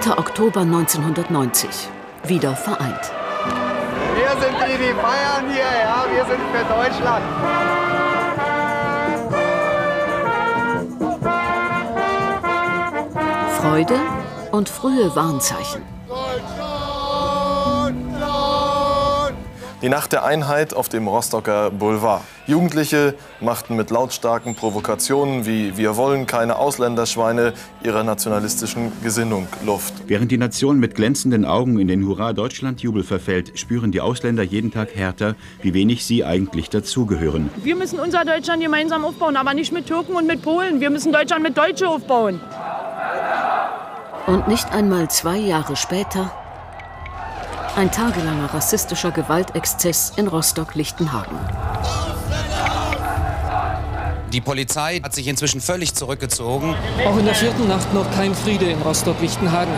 3. Oktober 1990. Wieder vereint. Wir sind die feiern hier, ja, wir sind für Deutschland. Freude und frühe Warnzeichen. Die Nacht der Einheit auf dem Rostocker Boulevard. Jugendliche machten mit lautstarken Provokationen wie "Wir wollen keine Ausländerschweine" ihrer nationalistischen Gesinnung Luft. Während die Nation mit glänzenden Augen in den Hurra-Deutschland-Jubel verfällt, spüren die Ausländer jeden Tag härter, wie wenig sie eigentlich dazugehören. Wir müssen unser Deutschland gemeinsam aufbauen, aber nicht mit Türken und mit Polen. Wir müssen Deutschland mit Deutschen aufbauen. Und nicht einmal 2 Jahre später ein tagelanger rassistischer Gewaltexzess in Rostock-Lichtenhagen. Die Polizei hat sich inzwischen völlig zurückgezogen. Auch in der 4. Nacht noch kein Friede in Rostock-Lichtenhagen.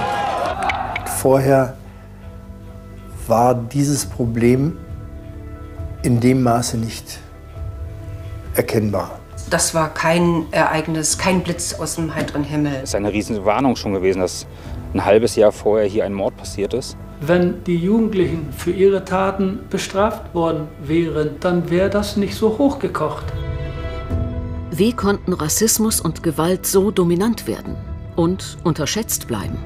Vorher war dieses Problem in dem Maße nicht erkennbar. Das war kein Ereignis, kein Blitz aus dem heiteren Himmel. Es ist eine riesen Warnung schon gewesen, dass ein halbes Jahr vorher hier ein Mord passiert ist. Wenn die Jugendlichen für ihre Taten bestraft worden wären, dann wäre das nicht so hochgekocht. Wie konnten Rassismus und Gewalt so dominant werden und unterschätzt bleiben?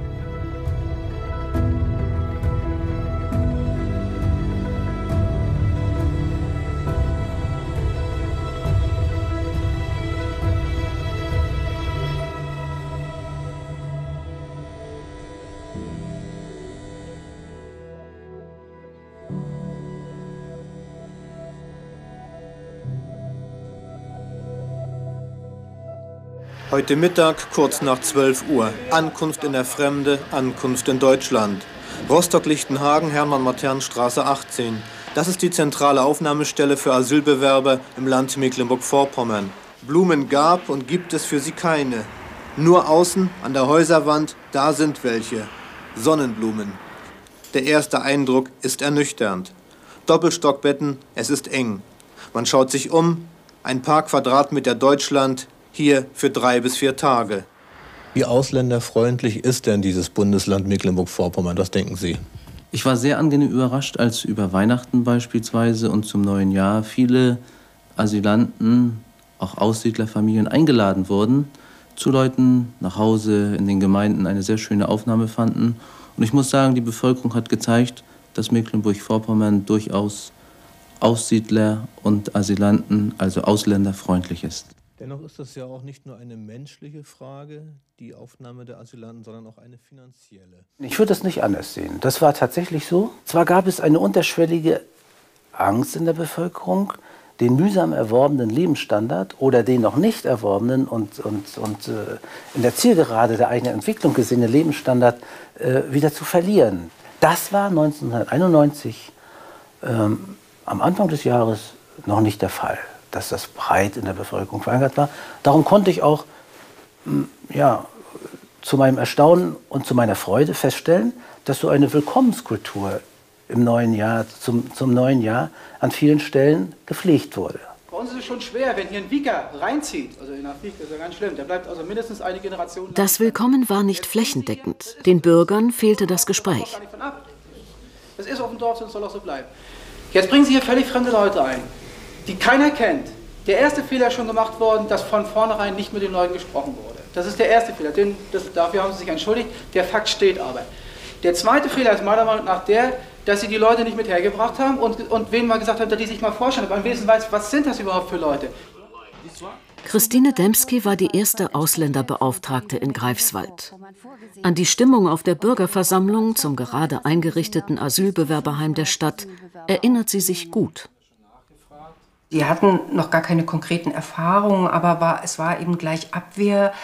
Heute Mittag, kurz nach 12 Uhr. Ankunft in der Fremde, Ankunft in Deutschland. Rostock-Lichtenhagen, Hermann-Matern-Straße 18. Das ist die zentrale Aufnahmestelle für Asylbewerber im Land Mecklenburg-Vorpommern. Blumen gab und gibt es für sie keine. Nur außen, an der Häuserwand, da sind welche. Sonnenblumen. Der erste Eindruck ist ernüchternd. Doppelstockbetten, es ist eng. Man schaut sich um, ein paar Quadratmeter Deutschland, hier für 3 bis 4 Tage. Wie ausländerfreundlich ist denn dieses Bundesland Mecklenburg-Vorpommern? Was denken Sie? Ich war sehr angenehm überrascht, als über Weihnachten beispielsweise und zum neuen Jahr viele Asylanten, auch Aussiedlerfamilien, eingeladen wurden, zu Leuten nach Hause in den Gemeinden eine sehr schöne Aufnahme fanden. Und ich muss sagen, die Bevölkerung hat gezeigt, dass Mecklenburg-Vorpommern durchaus Aussiedler und Asylanten, also ausländerfreundlich ist. Dennoch ist das ja auch nicht nur eine menschliche Frage, die Aufnahme der Asylanten, sondern auch eine finanzielle. Ich würde das nicht anders sehen. Das war tatsächlich so. Zwar gab es eine unterschwellige Angst in der Bevölkerung, den mühsam erworbenen Lebensstandard oder den noch nicht erworbenen und in der Zielgerade der eigenen Entwicklung gesehenen Lebensstandard wieder zu verlieren. Das war 1991 am Anfang des Jahres noch nicht der Fall, dass das breit in der Bevölkerung verankert war. Darum konnte ich auch ja, zu meinem Erstaunen und zu meiner Freude feststellen, dass so eine Willkommenskultur im neuen Jahr, zum neuen Jahr an vielen Stellen gepflegt wurde. Bei uns ist es schon schwer, wenn hier ein Wieker reinzieht, also in der Fieke ist ja ganz schlimm, der bleibt also mindestens eine Generation. Das Willkommen war nicht flächendeckend. Den Bürgern fehlte das Gespräch. Das ist auf dem Dorf, das soll auch so bleiben. Jetzt bringen Sie hier völlig fremde Leute ein, die keiner kennt. Der erste Fehler ist schon gemacht worden, dass von vornherein nicht mit den Leuten gesprochen wurde. Das ist der erste Fehler, dafür haben sie sich entschuldigt, der Fakt steht aber. Der zweite Fehler ist meiner Meinung nach der, dass sie die Leute nicht mit hergebracht haben und wen mal gesagt haben, dass die sich mal vorstellen, aber am wenigsten weiß, was sind das überhaupt für Leute. Christine Dembski war die erste Ausländerbeauftragte in Greifswald. An die Stimmung auf der Bürgerversammlung zum gerade eingerichteten Asylbewerberheim der Stadt erinnert sie sich gut. Die hatten noch gar keine konkreten Erfahrungen, aber es war eben gleich Abwehr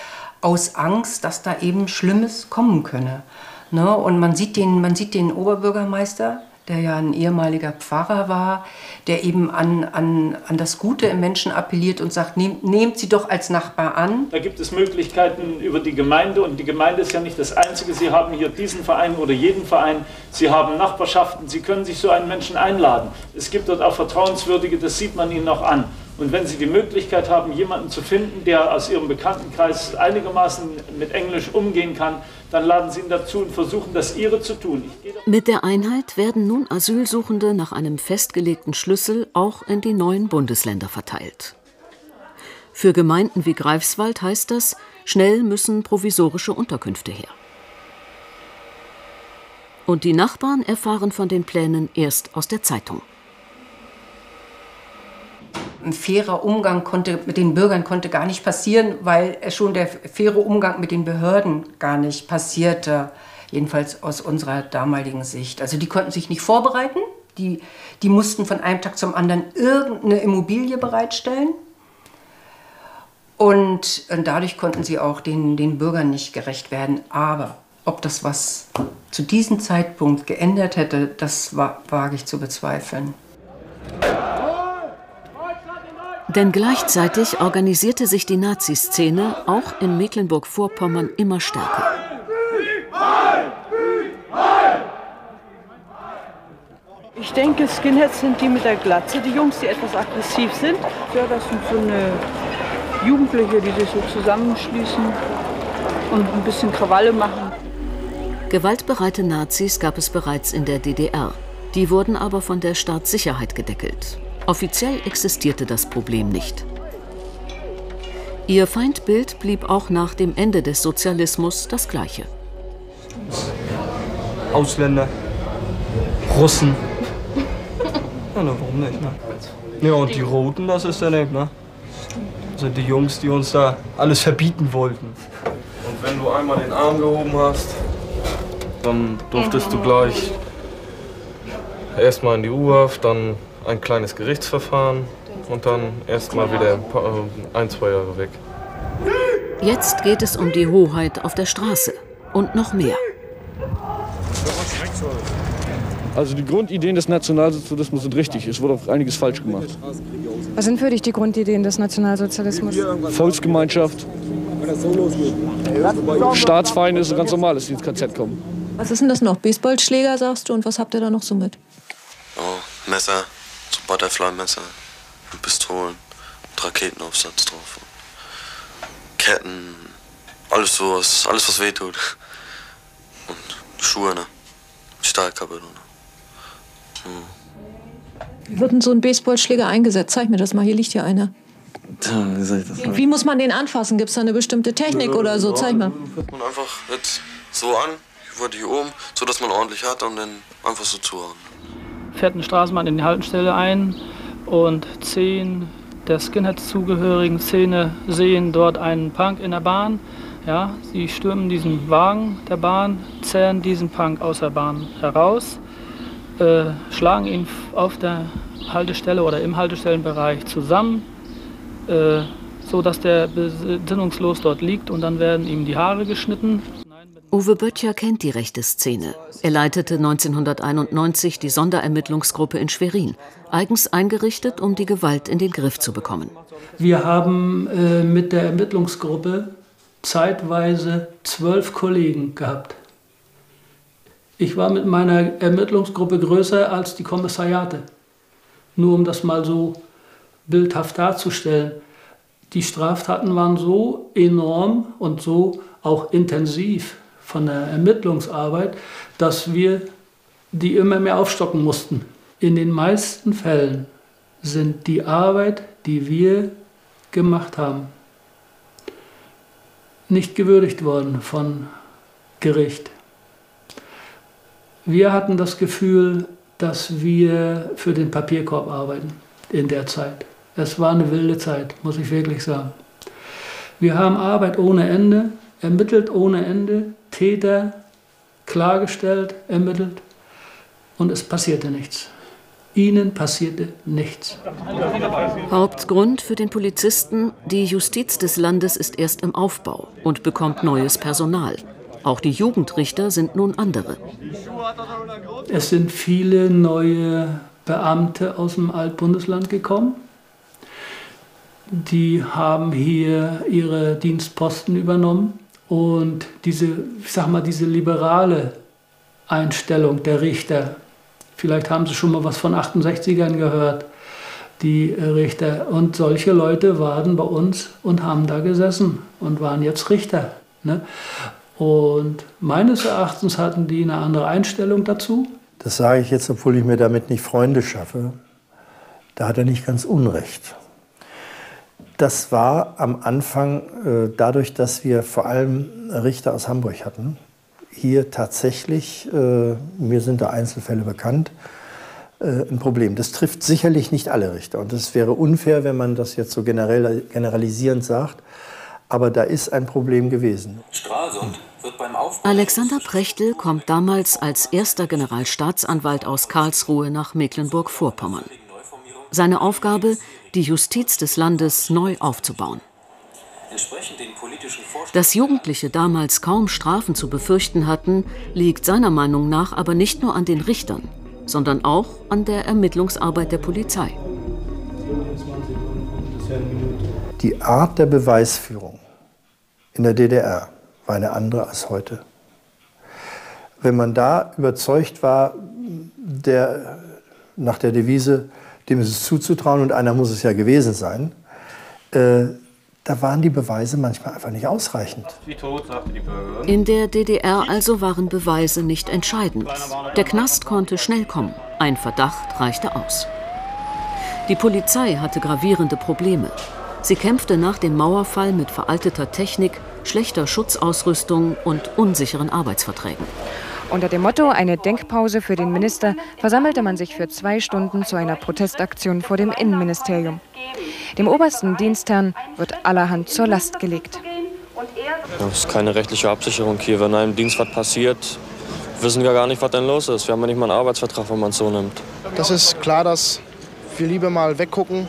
aus Angst, dass da eben Schlimmes kommen könne. Ne? Und man sieht den Oberbürgermeister, der ja ein ehemaliger Pfarrer war, der eben an das Gute im Menschen appelliert und sagt, nehmt sie doch als Nachbar an. Da gibt es Möglichkeiten über die Gemeinde und die Gemeinde ist ja nicht das Einzige. Sie haben hier diesen Verein oder jeden Verein, Sie haben Nachbarschaften, Sie können sich so einen Menschen einladen. Es gibt dort auch Vertrauenswürdige, das sieht man ihnen auch an. Und wenn Sie die Möglichkeit haben, jemanden zu finden, der aus Ihrem Bekanntenkreis einigermaßen mit Englisch umgehen kann, dann laden Sie ihn dazu und versuchen, das Ihre zu tun. Mit der Einheit werden nun Asylsuchende nach einem festgelegten Schlüssel auch in die neuen Bundesländer verteilt. Für Gemeinden wie Greifswald heißt das, schnell müssen provisorische Unterkünfte her. Und die Nachbarn erfahren von den Plänen erst aus der Zeitung. Ein fairer Umgang mit den Bürgern konnte gar nicht passieren, weil schon der faire Umgang mit den Behörden gar nicht passierte, jedenfalls aus unserer damaligen Sicht. Also die konnten sich nicht vorbereiten, die mussten von einem Tag zum anderen irgendeine Immobilie bereitstellen und dadurch konnten sie auch den Bürgern nicht gerecht werden. Aber ob das was zu diesem Zeitpunkt geändert hätte, das wage ich zu bezweifeln. Denn gleichzeitig organisierte sich die Nazi-Szene auch in Mecklenburg-Vorpommern immer stärker. Ich denke, Skinheads sind die mit der Glatze, die Jungs, die etwas aggressiv sind. Ja, das sind so eine Jugendliche, die sich so zusammenschließen und ein bisschen Krawalle machen. Gewaltbereite Nazis gab es bereits in der DDR. Die wurden aber von der Staatssicherheit gedeckelt. Offiziell existierte das Problem nicht. Ihr Feindbild blieb auch nach dem Ende des Sozialismus das gleiche. Ausländer, Russen. Ja, na, warum nicht, ne? Ja, und die Roten, das ist dann eben, ne? Das sind die Jungs, die uns da alles verbieten wollten. Und wenn du einmal den Arm gehoben hast, dann durftest du gleich erstmal in die U-Haft, dann ein kleines Gerichtsverfahren und dann erst mal wieder ein, 2 Jahre weg. Jetzt geht es um die Hoheit auf der Straße und noch mehr. Also die Grundideen des Nationalsozialismus sind richtig. Es wurde auch einiges falsch gemacht. Was sind für dich die Grundideen des Nationalsozialismus? Volksgemeinschaft, Staatsfeind ist ganz normal, dass die ins KZ kommen. Was ist denn das noch? Baseballschläger, sagst du, und was habt ihr da noch so mit? Oh, Messer. So Butterfly-Messer, Pistolen, Raketenaufsatz drauf, Ketten, alles sowas, alles was wehtut. Und Schuhe, ne? Stahlkappe, ne? Wie wird denn so ein Baseballschläger eingesetzt? Zeig mir das mal, hier liegt ja einer. Ja, wie soll ich das machen? Wie muss man den anfassen? Gibt es da eine bestimmte Technik oder so? Zeig mal. Man einfach jetzt so an, hier oben, so dass man ordentlich hat und dann einfach so zuhauen. Fährt eine Straßenbahn in die Haltestelle ein und 10 der Skinheads-Zugehörigen Szene sehen dort einen Punk in der Bahn. Ja, sie stürmen diesen Wagen der Bahn, zerren diesen Punk aus der Bahn heraus, schlagen ihn auf der Haltestelle oder im Haltestellenbereich zusammen, so dass der besinnungslos dort liegt und dann werden ihm die Haare geschnitten. Uwe Böttcher kennt die rechte Szene. Er leitete 1991 die Sonderermittlungsgruppe in Schwerin, eigens eingerichtet, um die Gewalt in den Griff zu bekommen. Wir haben mit der Ermittlungsgruppe zeitweise 12 Kollegen gehabt. Ich war mit meiner Ermittlungsgruppe größer als die Kommissariate. Nur um das mal so bildhaft darzustellen. Die Straftaten waren so enorm und so auch intensiv von der Ermittlungsarbeit, dass wir die immer mehr aufstocken mussten. In den meisten Fällen sind die Arbeit, die wir gemacht haben, nicht gewürdigt worden von Gericht. Wir hatten das Gefühl, dass wir für den Papierkorb arbeiten in der Zeit. Es war eine wilde Zeit, muss ich wirklich sagen. Wir haben Arbeit ohne Ende, ermittelt ohne Ende, Täter klargestellt, ermittelt und es passierte nichts. Ihnen passierte nichts. Hauptgrund für den Polizisten, die Justiz des Landes ist erst im Aufbau und bekommt neues Personal. Auch die Jugendrichter sind nun andere. Es sind viele neue Beamte aus dem Altbundesland gekommen. Die haben hier ihre Dienstposten übernommen. Und diese, ich sag mal, diese liberale Einstellung der Richter, vielleicht haben Sie schon mal was von 68ern gehört, die Richter. Und solche Leute waren bei uns und haben da gesessen und waren jetzt Richter. Ne? Und meines Erachtens hatten die eine andere Einstellung dazu. Das sage ich jetzt, obwohl ich mir damit nicht Freunde schaffe. Da hat er nicht ganz Unrecht. Das war am Anfang dadurch, dass wir vor allem Richter aus Hamburg hatten. Hier tatsächlich, mir sind da Einzelfälle bekannt, ein Problem. Das trifft sicherlich nicht alle Richter. Und es wäre unfair, wenn man das jetzt so generalisierend sagt. Aber da ist ein Problem gewesen. Alexander Prechtel kommt damals als erster Generalstaatsanwalt aus Karlsruhe nach Mecklenburg-Vorpommern. Seine Aufgabe, die Justiz des Landes neu aufzubauen. Dass Jugendliche damals kaum Strafen zu befürchten hatten, liegt seiner Meinung nach aber nicht nur an den Richtern, sondern auch an der Ermittlungsarbeit der Polizei. Die Art der Beweisführung in der DDR war eine andere als heute. Wenn man da überzeugt war, nach der Devise, dem ist es zuzutrauen und einer muss es ja gewesen sein, da waren die Beweise manchmal einfach nicht ausreichend. In der DDR also waren Beweise nicht entscheidend. Der Knast konnte schnell kommen. Ein Verdacht reichte aus. Die Polizei hatte gravierende Probleme. Sie kämpfte nach dem Mauerfall mit veralteter Technik, schlechter Schutzausrüstung und unsicheren Arbeitsverträgen. Unter dem Motto »Eine Denkpause für den Minister« versammelte man sich für 2 Stunden zu einer Protestaktion vor dem Innenministerium. Dem obersten Dienstherrn wird allerhand zur Last gelegt. Es ist keine rechtliche Absicherung hier. Wenn einem Dienst was passiert, wissen wir gar nicht, was denn los ist. Wir haben ja nicht mal einen Arbeitsvertrag, wenn man es so nimmt. Das ist klar, dass wir lieber mal weggucken,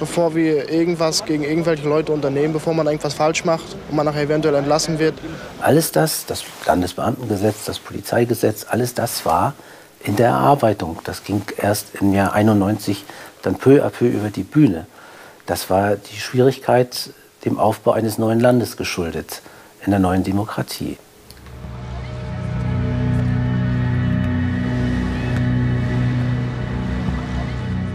bevor wir irgendwas gegen irgendwelche Leute unternehmen, bevor man irgendwas falsch macht und man nachher eventuell entlassen wird. Alles das Landesbeamtengesetz, das Polizeigesetz, alles das war in der Erarbeitung. Das ging erst im Jahr 91 dann peu à peu über die Bühne. Das war die Schwierigkeit dem Aufbau eines neuen Landes geschuldet, in der neuen Demokratie.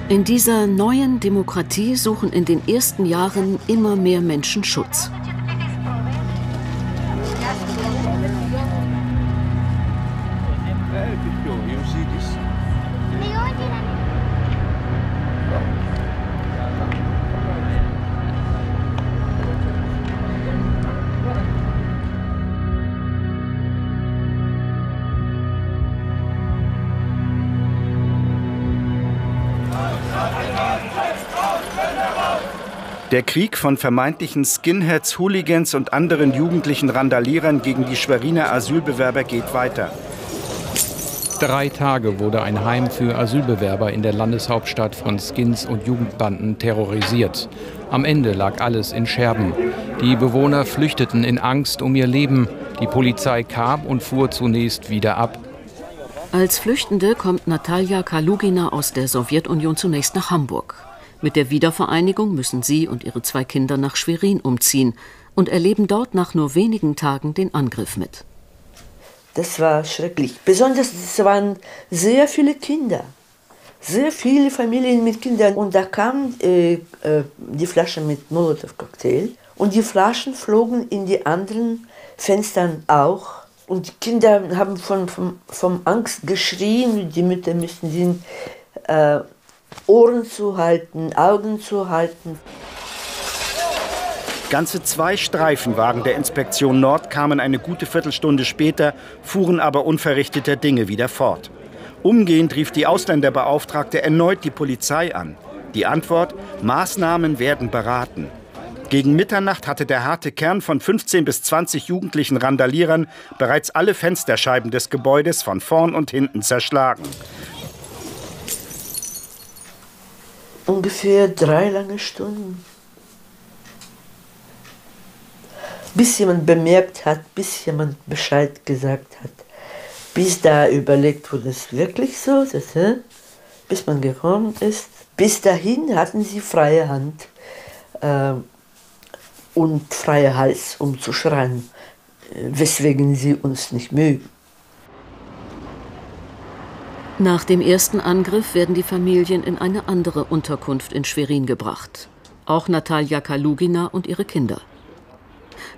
In dieser neuen Demokratie suchen in den ersten Jahren immer mehr Menschen Schutz. Der Krieg von vermeintlichen Skinheads, Hooligans und anderen jugendlichen Randalierern gegen die Schweriner Asylbewerber geht weiter. 3 Tage wurde ein Heim für Asylbewerber in der Landeshauptstadt von Skins und Jugendbanden terrorisiert. Am Ende lag alles in Scherben. Die Bewohner flüchteten in Angst um ihr Leben. Die Polizei kam und fuhr zunächst wieder ab. Als Flüchtende kommt Natalia Kalugina aus der Sowjetunion zunächst nach Hamburg. Mit der Wiedervereinigung müssen sie und ihre 2 Kinder nach Schwerin umziehen und erleben dort nach nur wenigen Tagen den Angriff mit. Das war schrecklich. Besonders es waren sehr viele Kinder, sehr viele Familien mit Kindern. Und da kamen die Flaschen mit Molotow-Cocktail und die Flaschen flogen in die anderen Fenstern auch. Und die Kinder haben von Angst geschrien, die Mütter müssen den Ohren zu halten, Augen zu halten. Ganze 2 Streifenwagen der Inspektion Nord kamen eine gute Viertelstunde später, fuhren aber unverrichteter Dinge wieder fort. Umgehend rief die Ausländerbeauftragte erneut die Polizei an. Die Antwort: Maßnahmen werden beraten. Gegen Mitternacht hatte der harte Kern von 15 bis 20 jugendlichen Randalierern bereits alle Fensterscheiben des Gebäudes von vorn und hinten zerschlagen. Ungefähr 3 lange Stunden. Bis jemand bemerkt hat, bis jemand Bescheid gesagt hat. Bis da überlegt wurde, es wirklich so ist, bis man gekommen ist. Bis dahin hatten sie freie Hand und freien Hals, um zu schreien, weswegen sie uns nicht mögen. Nach dem ersten Angriff werden die Familien in eine andere Unterkunft in Schwerin gebracht. Auch Natalia Kalugina und ihre Kinder.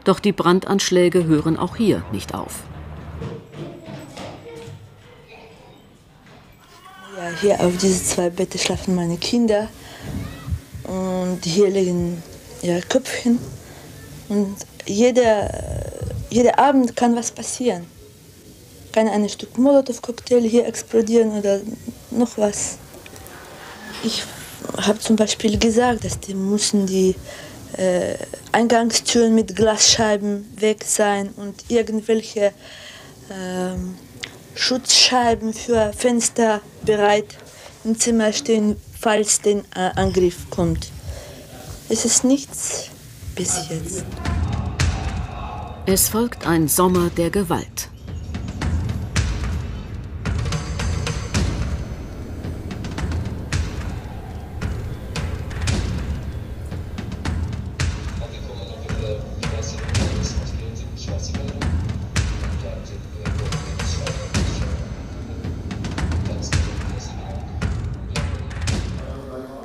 Doch die Brandanschläge hören auch hier nicht auf. Ja, hier auf diese zwei Betten schlafen meine Kinder. Und hier liegen ihre Köpfchen. Und jeder Abend kann was passieren. Kann ein Stück Molotow-Cocktail hier explodieren oder noch was. Ich habe zum Beispiel gesagt, dass die müssen die Eingangstüren mit Glasscheiben weg sein und irgendwelche Schutzscheiben für Fenster bereit im Zimmer stehen, falls der Angriff kommt. Es ist nichts bis jetzt. Es folgt ein Sommer der Gewalt.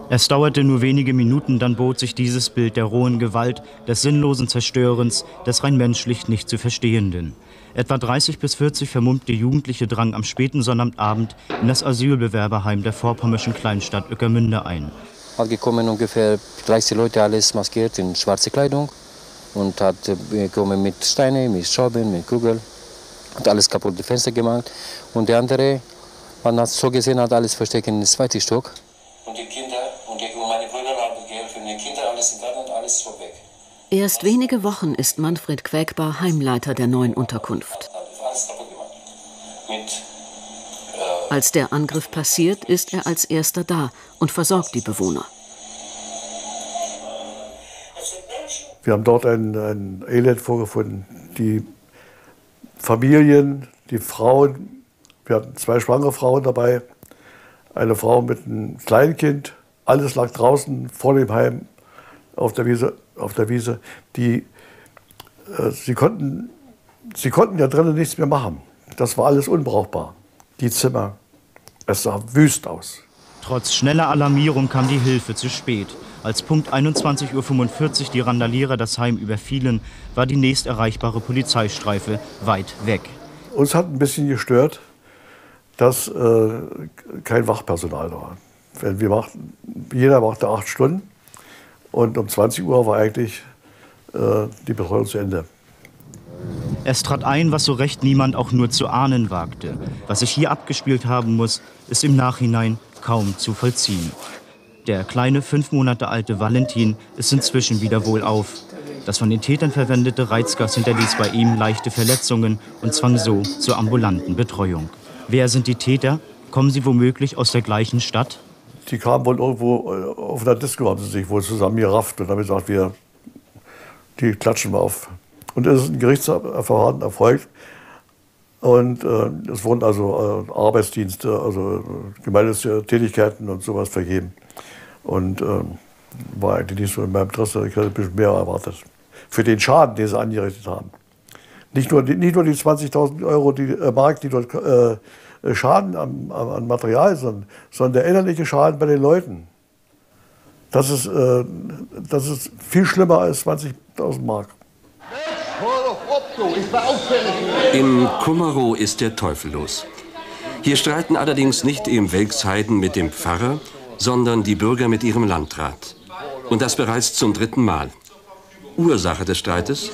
Es dauerte nur wenige Minuten, dann bot sich dieses Bild der rohen Gewalt, des sinnlosen Zerstörens, des rein menschlich nicht zu Verstehenden. Etwa 30 bis 40 vermummte Jugendliche drangen am späten Sonnabend in das Asylbewerberheim der vorpommerschen Kleinstadt Ueckermünde ein. Angekommen ungefähr gleich die Leute, alles maskiert in schwarze Kleidung und hat gekommen mit Steinen, mit Schrauben, mit Kugeln, hat alles kaputt die Fenster gemacht. Und der andere, man hat so gesehen, hat alles versteckt in den zweiten Stock. Und die Kinder. Erst wenige Wochen ist Manfred Quäkbar Heimleiter der neuen Unterkunft. Als der Angriff passiert, ist er als erster da und versorgt die Bewohner. Wir haben dort ein Elend vorgefunden. Die Familien, die Frauen, wir hatten zwei schwangere Frauen dabei, eine Frau mit einem Kleinkind. Alles lag draußen, vor dem Heim, auf der Wiese. Sie konnten ja drinnen nichts mehr machen. Das war alles unbrauchbar. Die Zimmer, es sah wüst aus. Trotz schneller Alarmierung kam die Hilfe zu spät. Als Punkt 21:45 Uhr die Randalierer das Heim überfielen, war die nächst erreichbare Polizeistreife weit weg. Uns hat ein bisschen gestört, dass kein Wachpersonal da war. Jeder machte 8 Stunden und um 20 Uhr war eigentlich die Betreuung zu Ende. Es trat ein, was so recht niemand auch nur zu ahnen wagte. Was sich hier abgespielt haben muss, ist im Nachhinein kaum zu vollziehen. Der kleine 5 Monate alte Valentin ist inzwischen wieder wohlauf. Das von den Tätern verwendete Reizgas hinterließ bei ihm leichte Verletzungen und zwang so zur ambulanten Betreuung. Wer sind die Täter? Kommen sie womöglich aus der gleichen Stadt? Die kamen wohl irgendwo auf einer Disco, haben sie sich wohl zusammengerafft und haben gesagt, die klatschen wir auf. Und es ist ein Gerichtsverfahren erfolgt. Und es wurden also Arbeitsdienste, also Gemeindetätigkeiten und sowas vergeben. Und war eigentlich nicht so in meinem Interesse, ich hätte ein bisschen mehr erwartet. Für den Schaden, den sie angerichtet haben. Nicht nur die 20.000 Euro, Mark, die dort Schaden an Material, sondern der innerliche Schaden bei den Leuten. Das ist viel schlimmer als 20.000 Mark. Im Kummerow ist der Teufel los. Hier streiten allerdings nicht im Welksheiden mit dem Pfarrer, sondern die Bürger mit ihrem Landrat. Und das bereits zum 3. Mal. Ursache des Streites?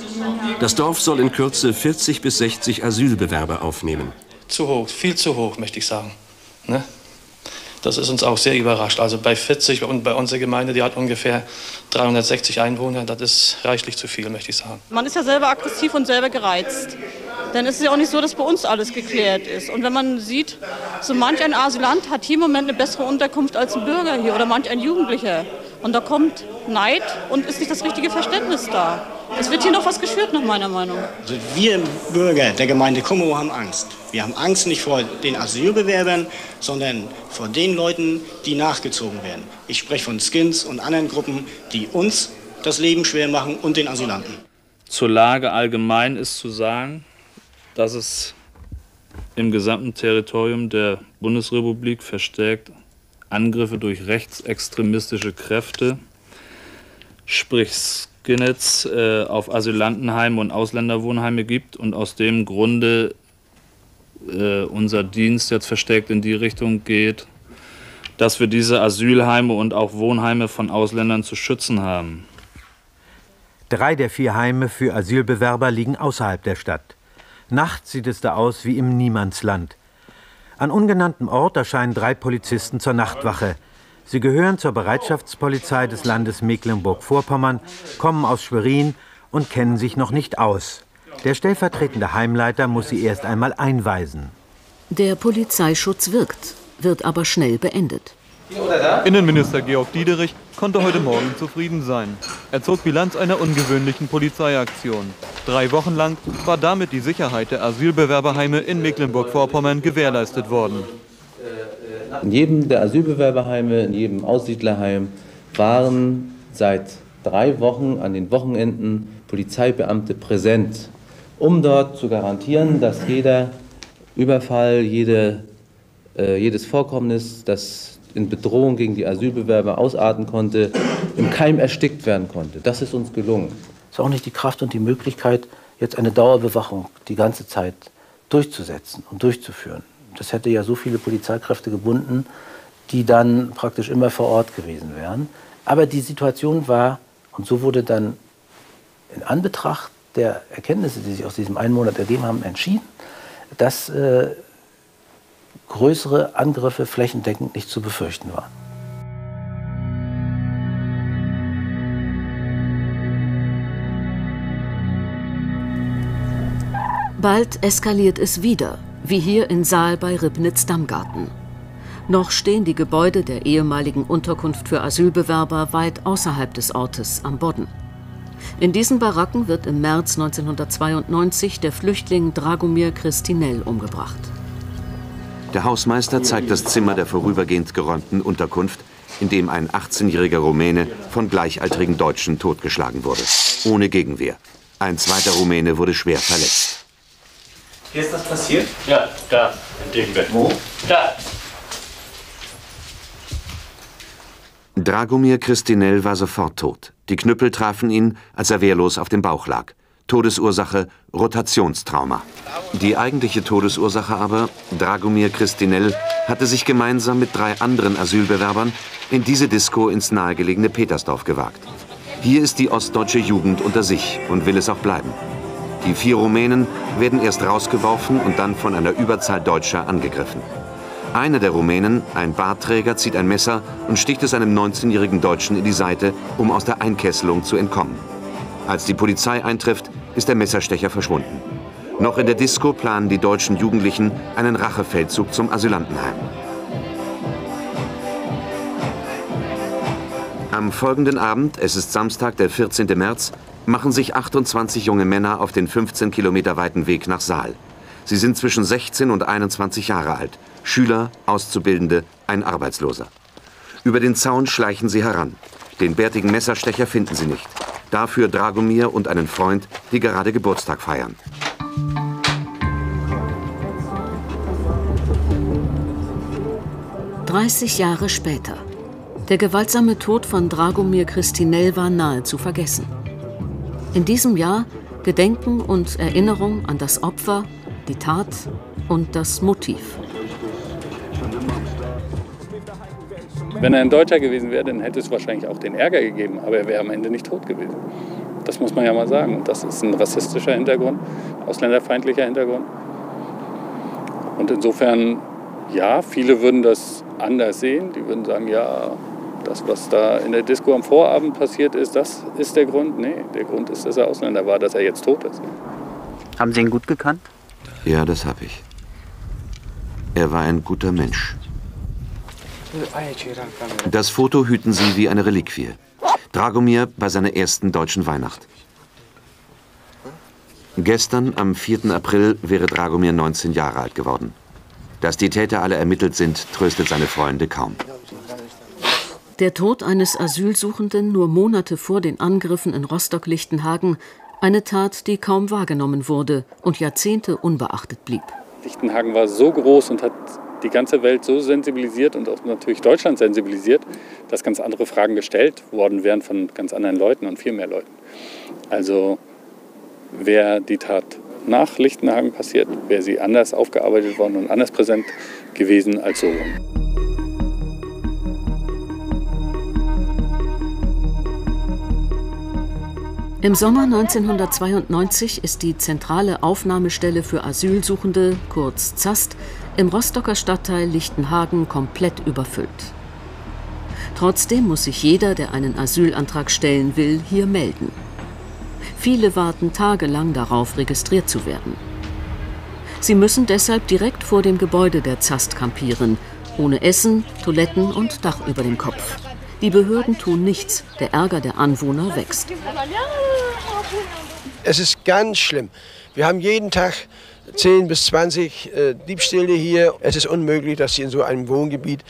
Das Dorf soll in Kürze 40 bis 60 Asylbewerber aufnehmen. Zu hoch, viel zu hoch, möchte ich sagen. Ne? Das ist uns auch sehr überrascht. Also bei 40 und bei unserer Gemeinde, die hat ungefähr 360 Einwohner, das ist reichlich zu viel, möchte ich sagen. Man ist ja selber aggressiv und selber gereizt. Dann ist es ja auch nicht so, dass bei uns alles geklärt ist. Und wenn man sieht, so manch ein Asylant hat hier im Moment eine bessere Unterkunft als ein Bürger hier oder manch ein Jugendlicher. Und da kommt Neid und ist nicht das richtige Verständnis da. Es wird hier noch was geschürt, nach meiner Meinung. Also wir Bürger der Gemeinde Kummerow haben Angst. Wir haben Angst nicht vor den Asylbewerbern, sondern vor den Leuten, die nachgezogen werden. Ich spreche von Skins und anderen Gruppen, die uns das Leben schwer machen und den Asylanten. Zur Lage allgemein ist zu sagen, dass es im gesamten Territorium der Bundesrepublik verstärkt Angriffe durch rechtsextremistische Kräfte, sprich Skinheads, auf Asylantenheime und Ausländerwohnheime gibt, und aus dem Grunde unser Dienst jetzt verstärkt in die Richtung geht, dass wir diese Asylheime und auch Wohnheime von Ausländern zu schützen haben. 3 der 4 Heime für Asylbewerber liegen außerhalb der Stadt. Nachts sieht es da aus wie im Niemandsland. An ungenanntem Ort erscheinen 3 Polizisten zur Nachtwache. Sie gehören zur Bereitschaftspolizei des Landes Mecklenburg-Vorpommern, kommen aus Schwerin und kennen sich noch nicht aus. Der stellvertretende Heimleiter muss sie erst einmal einweisen. Der Polizeischutz wirkt, wird aber schnell beendet. Innenminister Georg Diederich konnte heute Morgen zufrieden sein. Er zog Bilanz einer ungewöhnlichen Polizeiaktion. 3 Wochen lang war damit die Sicherheit der Asylbewerberheime in Mecklenburg-Vorpommern gewährleistet worden. In jedem der Asylbewerberheime, in jedem Aussiedlerheim waren seit 3 Wochen an den Wochenenden Polizeibeamte präsent, um dort zu garantieren, dass jeder Überfall, jedes Vorkommnis, das in Bedrohung gegen die Asylbewerber ausarten konnte, im Keim erstickt werden konnte. Das ist uns gelungen. Es ist auch nicht die Kraft und die Möglichkeit, jetzt eine Dauerbewachung die ganze Zeit durchzusetzen und durchzuführen. Das hätte ja so viele Polizeikräfte gebunden, die dann praktisch immer vor Ort gewesen wären. Aber die Situation war, und so wurde dann in Anbetracht der Erkenntnisse, die sich aus diesem einen Monat ergeben haben, entschieden, dass größere Angriffe flächendeckend nicht zu befürchten waren. Bald eskaliert es wieder, wie hier in Saal bei Ribnitz-Dammgarten. Noch stehen die Gebäude der ehemaligen Unterkunft für Asylbewerber weit außerhalb des Ortes am Bodden. In diesen Baracken wird im März 1992 der Flüchtling Dragomir Cristinel umgebracht. Der Hausmeister zeigt das Zimmer der vorübergehend geräumten Unterkunft, in dem ein 18-jähriger Rumäne von gleichaltrigen Deutschen totgeschlagen wurde, ohne Gegenwehr. Ein zweiter Rumäne wurde schwer verletzt. Hier ist das passiert? Ja, da, in dem Bett. Wo? Da. Dragomir Cristinel war sofort tot. Die Knüppel trafen ihn, als er wehrlos auf dem Bauch lag. Todesursache: Rotationstrauma. Die eigentliche Todesursache aber, Dragomir Cristinel, hatte sich gemeinsam mit 3 anderen Asylbewerbern in diese Disco ins nahegelegene Petersdorf gewagt. Hier ist die ostdeutsche Jugend unter sich und will es auch bleiben. Die 4 Rumänen werden erst rausgeworfen und dann von einer Überzahl Deutscher angegriffen. Einer der Rumänen, ein Bartträger, zieht ein Messer und sticht es einem 19-jährigen Deutschen in die Seite, um aus der Einkesselung zu entkommen. Als die Polizei eintrifft, ist der Messerstecher verschwunden. Noch in der Disco planen die deutschen Jugendlichen einen Rachefeldzug zum Asylantenheim. Am folgenden Abend, es ist Samstag, der 14. März, machen sich 28 junge Männer auf den 15 Kilometer weiten Weg nach Saal. Sie sind zwischen 16 und 21 Jahre alt, Schüler, Auszubildende, ein Arbeitsloser. Über den Zaun schleichen sie heran. Den bärtigen Messerstecher finden sie nicht. Dafür Dragomir und einen Freund, die gerade Geburtstag feiern. "30 Jahre später. Der gewaltsame Tod von Dragomir Cristinel war nahezu vergessen. In diesem Jahr Gedenken und Erinnerung an das Opfer, die Tat und das Motiv. Wenn er ein Deutscher gewesen wäre, dann hätte es wahrscheinlich auch den Ärger gegeben, aber er wäre am Ende nicht tot gewesen. Das muss man ja mal sagen. Und das ist ein rassistischer Hintergrund, ausländerfeindlicher Hintergrund. Und insofern, ja, viele würden das anders sehen. Die würden sagen, ja, das, was da in der Disco am Vorabend passiert ist, das ist der Grund. Nee, der Grund ist, dass er Ausländer war, dass er jetzt tot ist. Haben Sie ihn gut gekannt? Ja, das habe ich. Er war ein guter Mensch. Das Foto hüten sie wie eine Reliquie. Dragomir bei seiner ersten deutschen Weihnacht. Gestern, am 4. April, wäre Dragomir 19 Jahre alt geworden. Dass die Täter alle ermittelt sind, tröstet seine Freunde kaum. Der Tod eines Asylsuchenden nur Monate vor den Angriffen in Rostock-Lichtenhagen, eine Tat, die kaum wahrgenommen wurde und Jahrzehnte unbeachtet blieb. Lichtenhagen war so groß und hat die ganze Welt so sensibilisiert und auch natürlich Deutschland sensibilisiert, dass ganz andere Fragen gestellt worden wären von ganz anderen Leuten und viel mehr Leuten. Also wäre die Tat nach Lichtenhagen passiert, wäre sie anders aufgearbeitet worden und anders präsent gewesen als so. Im Sommer 1992 ist die zentrale Aufnahmestelle für Asylsuchende, kurz ZAST, im Rostocker Stadtteil Lichtenhagen komplett überfüllt. Trotzdem muss sich jeder, der einen Asylantrag stellen will, hier melden. Viele warten tagelang darauf, registriert zu werden. Sie müssen deshalb direkt vor dem Gebäude der ZAST kampieren, ohne Essen, Toiletten und Dach über dem Kopf. Die Behörden tun nichts, der Ärger der Anwohner wächst. Es ist ganz schlimm. Wir haben jeden Tag 10 bis 20 Diebstähle hier. Es ist unmöglich, dass hier in so einem Wohngebiet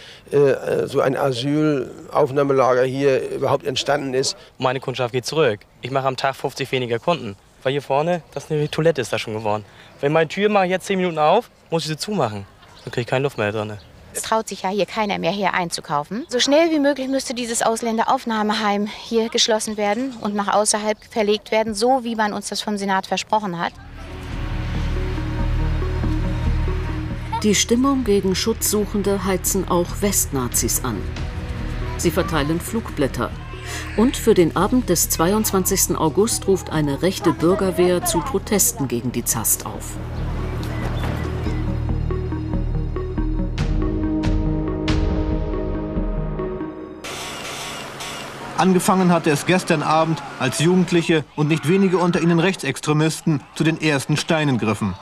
so ein Asylaufnahmelager hier überhaupt entstanden ist. Meine Kundschaft geht zurück. Ich mache am Tag 50 weniger Kunden. Weil hier vorne, das ist eine Toilette, ist da schon geworden. Wenn meine Tür mache ich jetzt 10 Minuten auf, muss ich sie zumachen. Dann kriege ich keine Luft mehr drin. Es traut sich ja hier keiner mehr, hier einzukaufen. So schnell wie möglich müsste dieses Ausländeraufnahmeheim hier geschlossen werden und nach außerhalb verlegt werden, so wie man uns das vom Senat versprochen hat. Die Stimmung gegen Schutzsuchende heizen auch Westnazis an. Sie verteilen Flugblätter. Und für den Abend des 22. August ruft eine rechte Bürgerwehr zu Protesten gegen die ZAST auf. Angefangen hatte es gestern Abend, als Jugendliche und nicht wenige unter ihnen Rechtsextremisten zu den ersten Steinen griffen.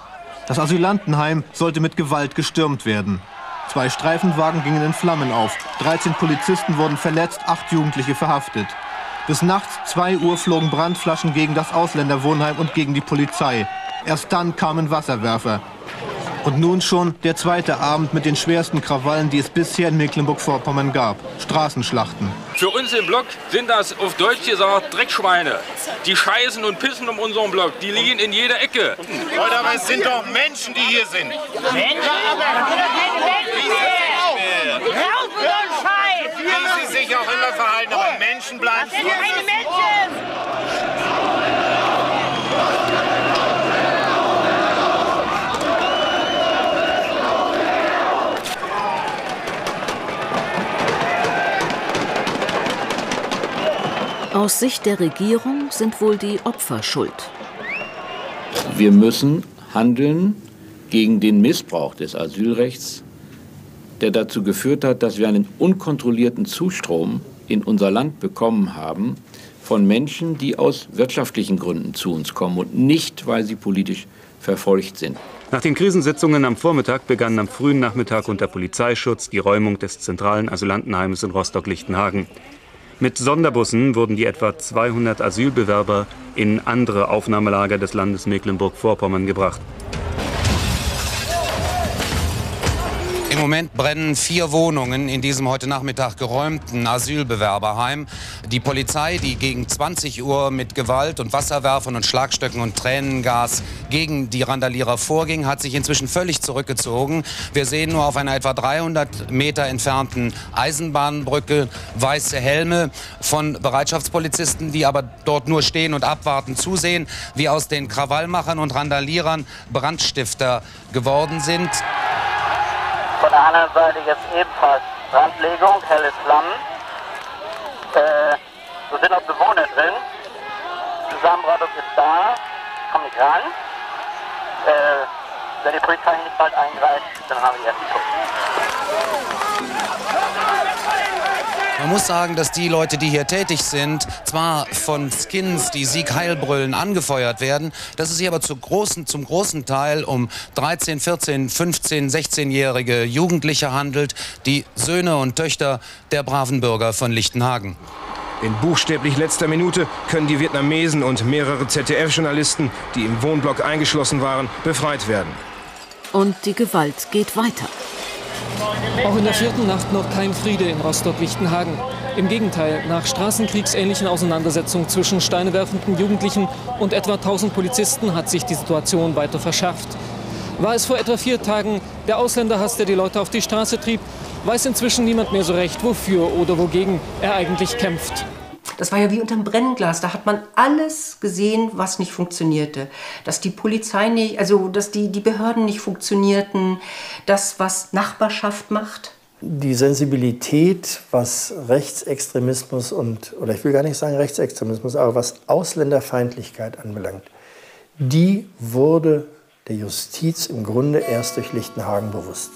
Das Asylantenheim sollte mit Gewalt gestürmt werden. 2 Streifenwagen gingen in Flammen auf, 13 Polizisten wurden verletzt, 8 Jugendliche verhaftet. Bis nachts 2 Uhr flogen Brandflaschen gegen das Ausländerwohnheim und gegen die Polizei. Erst dann kamen Wasserwerfer. Und nun schon der zweite Abend mit den schwersten Krawallen, die es bisher in Mecklenburg-Vorpommern gab. Straßenschlachten. Für uns im Block sind das auf Deutsch gesagt Dreckschweine. Die scheißen und pissen um unseren Block. Die liegen in jeder Ecke. Leute, aber es sind doch Menschen, die hier sind. Menschen? Raus mit dem Scheiß! Wie sie sich auch immer verhalten, aber Menschen bleiben. Das sind keine Menschen! Aus Sicht der Regierung sind wohl die Opfer schuld. Wir müssen handeln gegen den Missbrauch des Asylrechts, der dazu geführt hat, dass wir einen unkontrollierten Zustrom in unser Land bekommen haben von Menschen, die aus wirtschaftlichen Gründen zu uns kommen und nicht, weil sie politisch verfolgt sind. Nach den Krisensitzungen am Vormittag begannen am frühen Nachmittag unter Polizeischutz die Räumung des zentralen Asylantenheimes in Rostock-Lichtenhagen. Mit Sonderbussen wurden die etwa 200 Asylbewerber in andere Aufnahmelager des Landes Mecklenburg-Vorpommern gebracht. Im Moment brennen 4 Wohnungen in diesem heute Nachmittag geräumten Asylbewerberheim. Die Polizei, die gegen 20 Uhr mit Gewalt und Wasserwerfern und Schlagstöcken und Tränengas gegen die Randalierer vorging, hat sich inzwischen völlig zurückgezogen. Wir sehen nur auf einer etwa 300 Meter entfernten Eisenbahnbrücke weiße Helme von Bereitschaftspolizisten, die aber dort nur stehen und abwarten, zusehen, wie aus den Krawallmachern und Randalierern Brandstifter geworden sind. Von der anderen Seite jetzt ebenfalls Brandlegung, helle Flammen. So sind auch Bewohner drin. Zusammenrottung ist da, komm nicht ran. Wenn die Polizei nicht bald eingreift, dann haben wir jetzt die Schuld. Man muss sagen, dass die Leute, die hier tätig sind, zwar von Skins, die Sieg Heil brüllen, angefeuert werden, dass es hier aber zum großen Teil um 13-, 14-, 15-, 16-jährige Jugendliche handelt, die Söhne und Töchter der braven Bürger von Lichtenhagen. In buchstäblich letzter Minute können die Vietnamesen und mehrere ZDF-Journalisten, die im Wohnblock eingeschlossen waren, befreit werden. Und die Gewalt geht weiter. Auch in der vierten Nacht noch kein Friede in Rostock-Lichtenhagen. Im Gegenteil, nach straßenkriegsähnlichen Auseinandersetzungen zwischen steinewerfenden Jugendlichen und etwa 1000 Polizisten hat sich die Situation weiter verschärft. War es vor etwa 4 Tagen der Ausländerhass, der die Leute auf die Straße trieb, weiß inzwischen niemand mehr so recht, wofür oder wogegen er eigentlich kämpft. Das war ja wie unterm Brennglas, da hat man alles gesehen, was nicht funktionierte. Dass die Polizei nicht, also dass die Behörden nicht funktionierten, das, was Nachbarschaft macht. Die Sensibilität, was Rechtsextremismus und, oder ich will gar nicht sagen Rechtsextremismus, aber was Ausländerfeindlichkeit anbelangt, die wurde der Justiz im Grunde erst durch Lichtenhagen bewusst.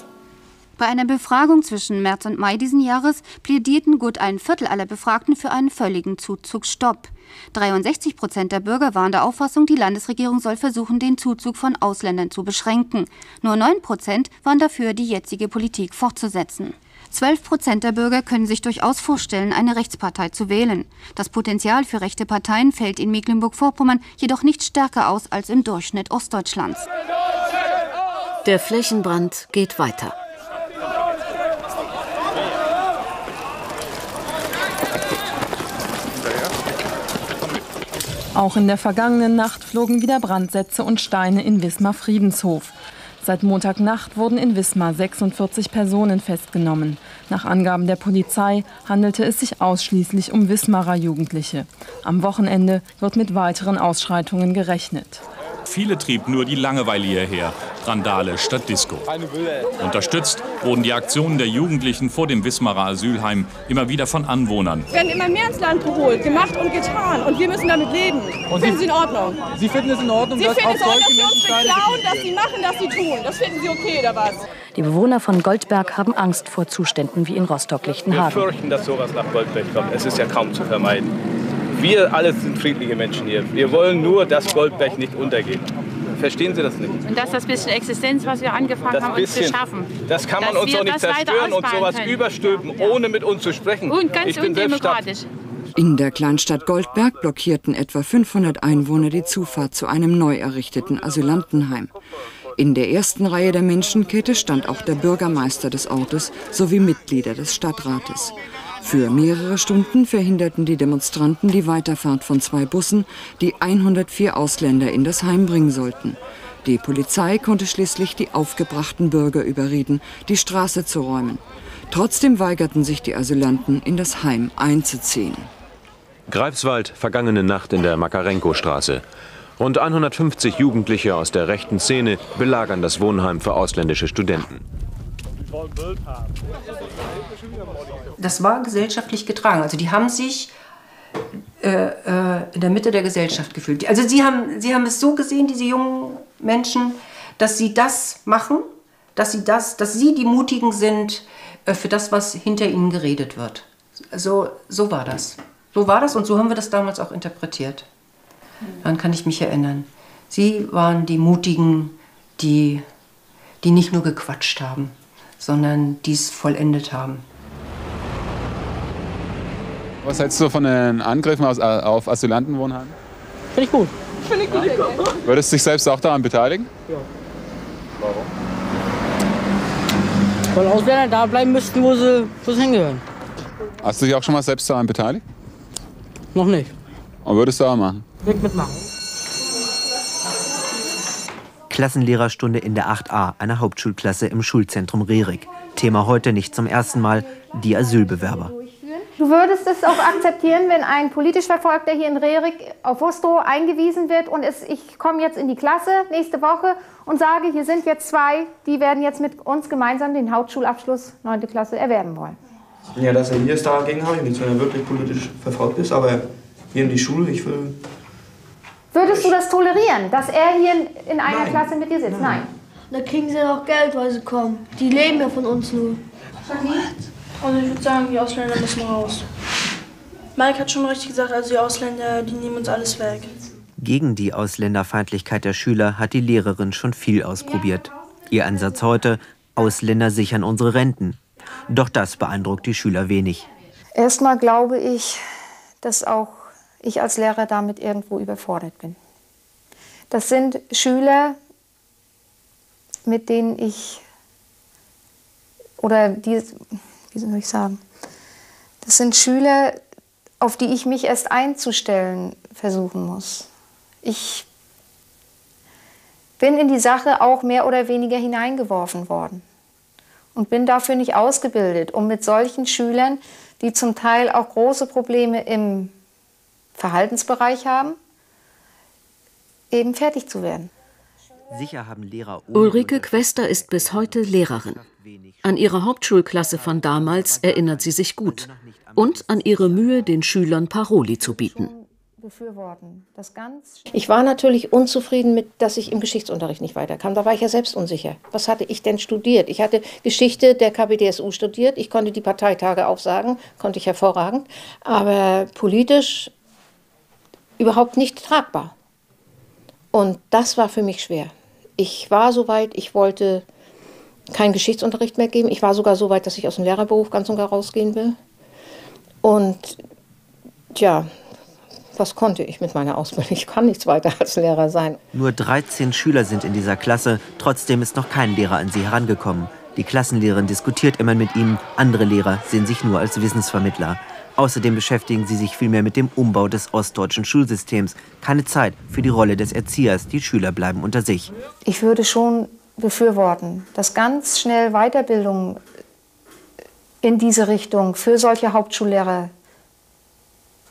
Bei einer Befragung zwischen März und Mai diesen Jahres plädierten gut ein Viertel aller Befragten für einen völligen Zuzugsstopp. 63% der Bürger waren der Auffassung, die Landesregierung soll versuchen, den Zuzug von Ausländern zu beschränken. Nur 9% waren dafür, die jetzige Politik fortzusetzen. 12% der Bürger können sich durchaus vorstellen, eine Rechtspartei zu wählen. Das Potenzial für rechte Parteien fällt in Mecklenburg-Vorpommern jedoch nicht stärker aus als im Durchschnitt Ostdeutschlands. Der Flächenbrand geht weiter. Auch in der vergangenen Nacht flogen wieder Brandsätze und Steine in Wismar Friedenshof. Seit Montagnacht wurden in Wismar 46 Personen festgenommen. Nach Angaben der Polizei handelte es sich ausschließlich um Wismarer Jugendliche. Am Wochenende wird mit weiteren Ausschreitungen gerechnet. Viele trieb nur die Langeweile hierher. Randale statt Disco. Unterstützt wurden die Aktionen der Jugendlichen vor dem Wismarer Asylheim immer wieder von Anwohnern. Wir werden immer mehr ins Land geholt, gemacht und getan. Und wir müssen damit leben. Und finden Sie in Ordnung? Sie finden es in Ordnung, dass Sie uns beklauen, dass Sie machen, dass Sie tun. Das finden Sie okay, oder was? Die Bewohner von Goldberg haben Angst vor Zuständen wie in Rostock-Lichtenhagen. Wir fürchten, dass sowas nach Goldberg kommt. Es ist ja kaum zu vermeiden. Wir alle sind friedliche Menschen hier. Wir wollen nur, dass Goldberg nicht untergeht. Verstehen Sie das nicht? Und dass das bisschen Existenz, was wir angefangen haben, uns zu schaffen. Das kann man uns doch nicht zerstören und sowas überstülpen, ohne mit uns zu sprechen. Und ganz undemokratisch. In der Kleinstadt Goldberg blockierten etwa 500 Einwohner die Zufahrt zu einem neu errichteten Asylantenheim. In der ersten Reihe der Menschenkette stand auch der Bürgermeister des Ortes sowie Mitglieder des Stadtrates. Für mehrere Stunden verhinderten die Demonstranten die Weiterfahrt von 2 Bussen, die 104 Ausländer in das Heim bringen sollten. Die Polizei konnte schließlich die aufgebrachten Bürger überreden, die Straße zu räumen. Trotzdem weigerten sich die Asylanten, in das Heim einzuziehen. Greifswald, vergangene Nacht in der Makarenko-Straße. Rund 150 Jugendliche aus der rechten Szene belagern das Wohnheim für ausländische Studenten. Das war gesellschaftlich getragen. Also die haben sich in der Mitte der Gesellschaft gefühlt. Also sie haben es so gesehen, diese jungen Menschen, dass sie das machen, dass sie die Mutigen sind für das, was hinter ihnen geredet wird. So war das. So war das und so haben wir das damals auch interpretiert. Daran kann ich mich erinnern. Sie waren die Mutigen, die nicht nur gequatscht haben, sondern die es vollendet haben. Was hältst du von den Angriffen auf Asylantenwohnheim? Finde ich gut. Finde ich gut. Würdest du dich selbst auch daran beteiligen? Ja. Warum? Weil Ausländer da bleiben müssten, wo sie hingehören. Hast du dich auch schon mal selbst daran beteiligt? Noch nicht. Und würdest du auch machen? Würde ich mitmachen. Klassenlehrerstunde in der 8a, einer Hauptschulklasse im Schulzentrum Rerik. Thema heute nicht zum ersten Mal, die Asylbewerber. Du würdest es auch akzeptieren, wenn ein politisch Verfolgter hier in Rerik auf Wustow eingewiesen wird und ich komme jetzt in die Klasse nächste Woche und sage, hier sind jetzt 2, die werden jetzt mit uns gemeinsam den Hauptschulabschluss 9. Klasse erwerben wollen. Ja, dass er hier ist, dagegen habe ich nichts, wenn er wirklich politisch verfolgt ist, aber hier in die Schule, ich will... Würdest du das tolerieren, dass er hier in einer Klasse mit dir sitzt? Nein. Da kriegen sie ja auch Geld, weil sie kommen. Die leben ja von uns nur. Also ich würde sagen, die Ausländer müssen raus. Mike hat schon richtig gesagt, also die Ausländer, die nehmen uns alles weg. Gegen die Ausländerfeindlichkeit der Schüler hat die Lehrerin schon viel ausprobiert. Ihr Ansatz heute, Ausländer sichern unsere Renten. Doch das beeindruckt die Schüler wenig. Erstmal glaube ich, dass auch ich als Lehrer damit irgendwo überfordert bin. Das sind Schüler, mit denen ich, oder die, wie soll ich sagen, das sind Schüler, auf die ich mich erst einzustellen versuchen muss. Ich bin in die Sache auch mehr oder weniger hineingeworfen worden und bin dafür nicht ausgebildet, um mit solchen Schülern, die zum Teil auch große Probleme im Verhaltensbereich haben, eben fertig zu werden. Sicher haben Lehrer Ulrike Quester ist bis heute Lehrerin. An ihre Hauptschulklasse von damals erinnert sie sich gut und an ihre Mühe, den Schülern Paroli zu bieten. Ich war natürlich unzufrieden mit, dass ich im Geschichtsunterricht nicht weiterkam. Da war ich ja selbst unsicher. Was hatte ich denn studiert? Ich hatte Geschichte der KPdSU studiert. Ich konnte die Parteitage aufsagen, konnte ich hervorragend. Aber politisch überhaupt nicht tragbar. Und das war für mich schwer. Ich war so weit, ich wollte keinen Geschichtsunterricht mehr geben. Ich war sogar so weit, dass ich aus dem Lehrerberuf ganz und gar rausgehen will. Und tja, was konnte ich mit meiner Ausbildung? Ich kann nichts weiter als Lehrer sein. Nur 13 Schüler sind in dieser Klasse. Trotzdem ist noch kein Lehrer an sie herangekommen. Die Klassenlehrerin diskutiert immer mit ihnen. Andere Lehrer sehen sich nur als Wissensvermittler. Außerdem beschäftigen sie sich vielmehr mit dem Umbau des ostdeutschen Schulsystems. Keine Zeit für die Rolle des Erziehers. Die Schüler bleiben unter sich. Ich würde schon befürworten, dass ganz schnell Weiterbildung in diese Richtung für solche Hauptschullehrer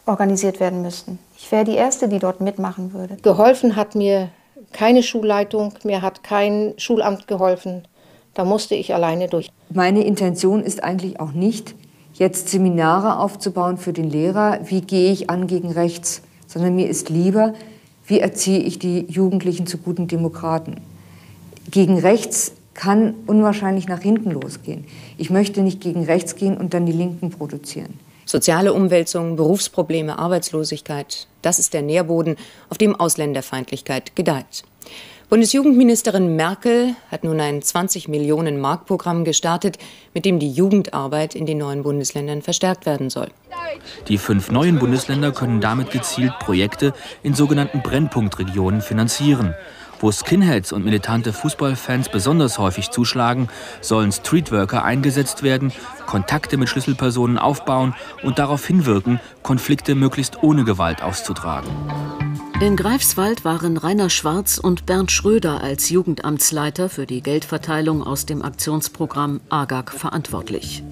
organisiert werden müssten. Ich wäre die Erste, die dort mitmachen würde. Geholfen hat mir keine Schulleitung, mir hat kein Schulamt geholfen. Da musste ich alleine durch. Meine Intention ist eigentlich auch nicht, jetzt Seminare aufzubauen für den Lehrer, wie gehe ich an gegen rechts, sondern mir ist lieber, wie erziehe ich die Jugendlichen zu guten Demokraten. Gegen rechts kann unwahrscheinlich nach hinten losgehen. Ich möchte nicht gegen rechts gehen und dann die Linken produzieren. Soziale Umwälzungen, Berufsprobleme, Arbeitslosigkeit, das ist der Nährboden, auf dem Ausländerfeindlichkeit gedeiht. Bundesjugendministerin Merkel hat nun ein 20-Millionen-Mark-Programm gestartet, mit dem die Jugendarbeit in den neuen Bundesländern verstärkt werden soll. Die 5 neuen Bundesländer können damit gezielt Projekte in sogenannten Brennpunktregionen finanzieren. Wo Skinheads und militante Fußballfans besonders häufig zuschlagen, sollen Streetworker eingesetzt werden, Kontakte mit Schlüsselpersonen aufbauen und darauf hinwirken, Konflikte möglichst ohne Gewalt auszutragen. In Greifswald waren Rainer Schwarz und Bernd Schröder als Jugendamtsleiter für die Geldverteilung aus dem Aktionsprogramm AGAG verantwortlich.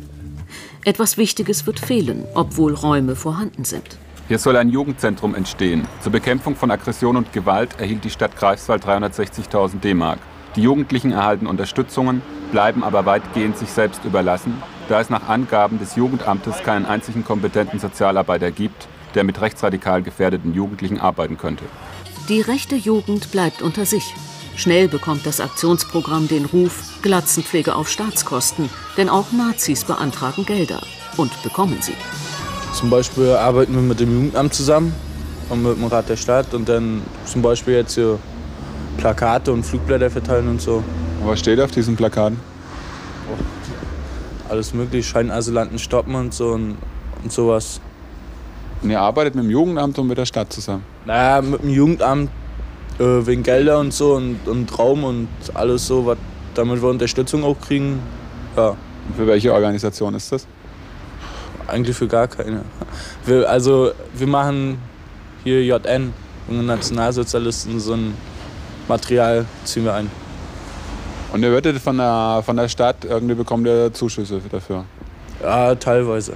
Etwas Wichtiges wird fehlen, obwohl Räume vorhanden sind. Hier soll ein Jugendzentrum entstehen. Zur Bekämpfung von Aggression und Gewalt erhielt die Stadt Greifswald 360.000 D-Mark. Die Jugendlichen erhalten Unterstützungen, bleiben aber weitgehend sich selbst überlassen, da es nach Angaben des Jugendamtes keinen einzigen kompetenten Sozialarbeiter gibt, der mit rechtsradikal gefährdeten Jugendlichen arbeiten könnte. Die rechte Jugend bleibt unter sich. Schnell bekommt das Aktionsprogramm den Ruf Glatzenpflege auf Staatskosten, denn auch Nazis beantragen Gelder und bekommen sie. Zum Beispiel arbeiten wir mit dem Jugendamt zusammen und mit dem Rat der Stadt und dann zum Beispiel jetzt hier Plakate und Flugblätter verteilen und so. Was steht auf diesen Plakaten? Oh, alles möglich, Scheinasylanten stoppen und so und sowas. Und ihr arbeitet mit dem Jugendamt und mit der Stadt zusammen? Naja, mit dem Jugendamt wegen Gelder und so und Raum und alles so, was, damit wir Unterstützung auch kriegen. Ja. Und für welche Organisation ist das? Eigentlich für gar keine. Wir machen hier JN, junge Nationalsozialisten, so ein Material ziehen wir ein. Und ihr würdet von der Stadt irgendwie bekommen der Zuschüsse dafür? Ja, teilweise.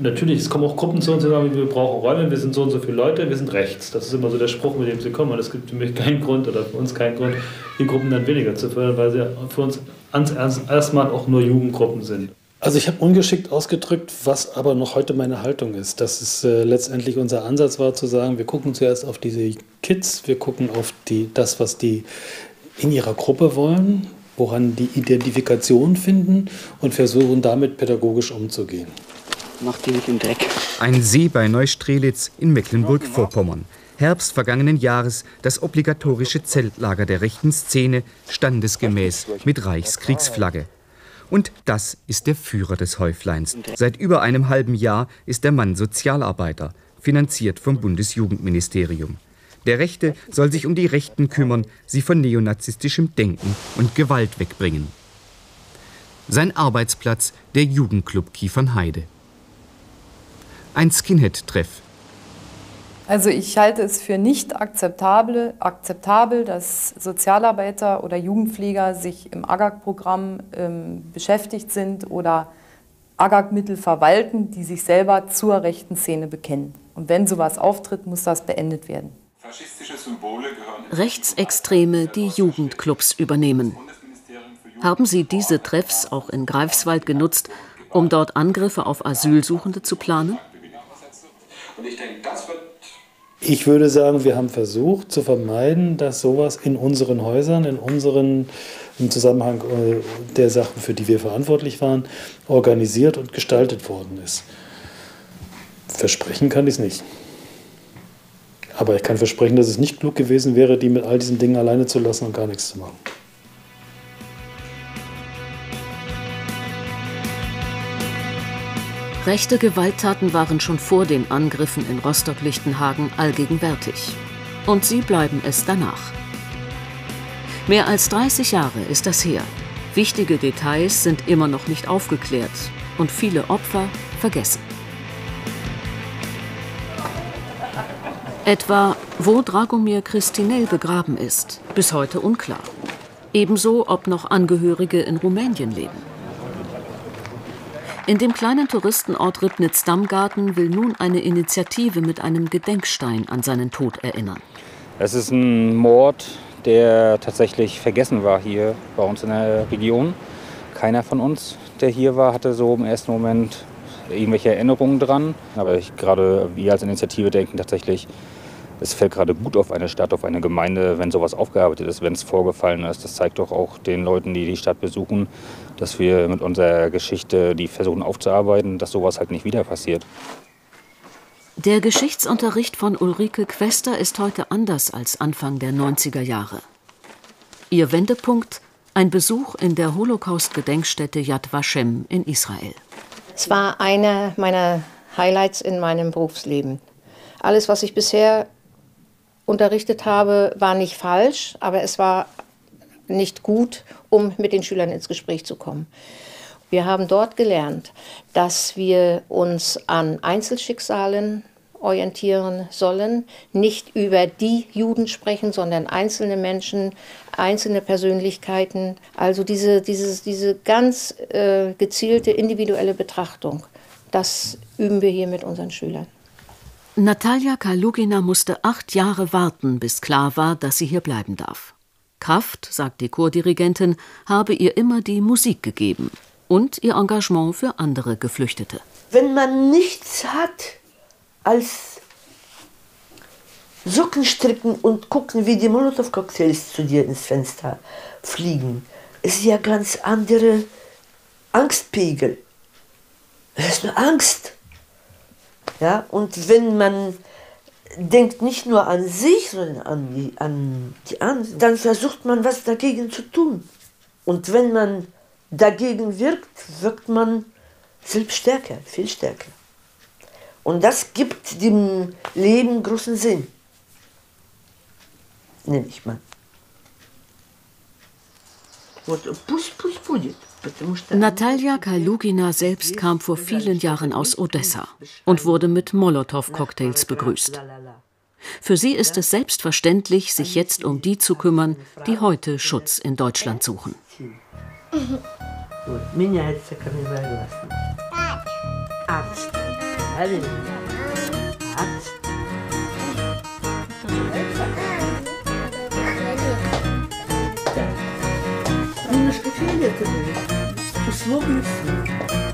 Natürlich, es kommen auch Gruppen zu uns zusammen, wir brauchen Räume, wir sind so und so viele Leute, wir sind rechts. Das ist immer so der Spruch, mit dem sie kommen. Und es gibt für mich keinen Grund oder für uns keinen Grund, die Gruppen dann weniger zu fördern, weil sie für uns erstmal auch nur Jugendgruppen sind. Also ich habe ungeschickt ausgedrückt, was aber noch heute meine Haltung ist. Dass es letztendlich unser Ansatz war zu sagen, wir gucken zuerst auf diese Kids, wir gucken auf das, was die in ihrer Gruppe wollen, woran die Identifikation finden und versuchen damit pädagogisch umzugehen. Macht die nicht im Dreck. Ein See bei Neustrelitz in Mecklenburg-Vorpommern. Herbst vergangenen Jahres das obligatorische Zeltlager der rechten Szene, standesgemäß mit Reichskriegsflagge. Und das ist der Führer des Häufleins. Seit über einem halben Jahr ist der Mann Sozialarbeiter, finanziert vom Bundesjugendministerium. Der Rechte soll sich um die Rechten kümmern, sie von neonazistischem Denken und Gewalt wegbringen. Sein Arbeitsplatz, der Jugendclub Kiefernheide. Ein Skinhead-Treff. Also ich halte es für nicht akzeptabel, dass Sozialarbeiter oder Jugendpfleger sich im AGAG-Programm beschäftigt sind oder AGAG-Mittel verwalten, die sich selber zur rechten Szene bekennen. Und wenn sowas auftritt, muss das beendet werden. Rechtsextreme, die Jugendclubs übernehmen. Haben Sie diese Treffs auch in Greifswald genutzt, um dort Angriffe auf Asylsuchende zu planen? Ich würde sagen, wir haben versucht zu vermeiden, dass sowas in unseren Häusern, im Zusammenhang der Sachen, für die wir verantwortlich waren, organisiert und gestaltet worden ist. Versprechen kann ich es nicht. Aber ich kann versprechen, dass es nicht klug gewesen wäre, die mit all diesen Dingen alleine zu lassen und gar nichts zu machen. Rechte Gewalttaten waren schon vor den Angriffen in Rostock-Lichtenhagen allgegenwärtig. Und sie bleiben es danach. Mehr als 30 Jahre ist das her. Wichtige Details sind immer noch nicht aufgeklärt und viele Opfer vergessen. Etwa, wo Dragomir Cristinel begraben ist, bis heute unklar. Ebenso, ob noch Angehörige in Rumänien leben. In dem kleinen Touristenort Ribnitz-Dammgarten will nun eine Initiative mit einem Gedenkstein an seinen Tod erinnern. Es ist ein Mord, der tatsächlich vergessen war hier bei uns in der Region. Keiner von uns, der hier war, hatte so im ersten Moment irgendwelche Erinnerungen dran. Aber gerade wir als Initiative denken tatsächlich, es fällt gerade gut auf eine Stadt, auf eine Gemeinde, wenn sowas aufgearbeitet ist, wenn es vorgefallen ist. Das zeigt doch auch den Leuten, die die Stadt besuchen, dass wir mit unserer Geschichte die versuchen aufzuarbeiten, dass sowas halt nicht wieder passiert. Der Geschichtsunterricht von Ulrike Quester ist heute anders als Anfang der 90er Jahre. Ihr Wendepunkt: ein Besuch in der Holocaust-Gedenkstätte Yad Vashem in Israel. Es war einer meiner Highlights in meinem Berufsleben. Alles, was ich bisher unterrichtet habe, war nicht falsch, aber es war nicht gut, um mit den Schülern ins Gespräch zu kommen. Wir haben dort gelernt, dass wir uns an Einzelschicksalen orientieren sollen, nicht über die Juden sprechen, sondern einzelne Menschen, einzelne Persönlichkeiten. Also diese ganz gezielte individuelle Betrachtung, das üben wir hier mit unseren Schülern. Natalia Kalugina musste 8 Jahre warten, bis klar war, dass sie hier bleiben darf. Kraft, sagt die Chordirigentin, habe ihr immer die Musik gegeben und ihr Engagement für andere Geflüchtete. Wenn man nichts hat als Socken stricken und gucken, wie die Molotow-Cocktails zu dir ins Fenster fliegen, ist ja ganz andere Angstpegel. Das ist nur Angst. Ja, und wenn man denkt nicht nur an sich, sondern an die anderen, dann versucht man, was dagegen zu tun. Und wenn man dagegen wirkt, wirkt man selbst stärker, viel stärker. Und das gibt dem Leben großen Sinn, nehme ich mal. Natalia Kalugina selbst kam vor vielen Jahren aus Odessa und wurde mit Molotow-Cocktails begrüßt. Für sie ist es selbstverständlich, sich jetzt um die zu kümmern, die heute Schutz in Deutschland suchen. Словно все.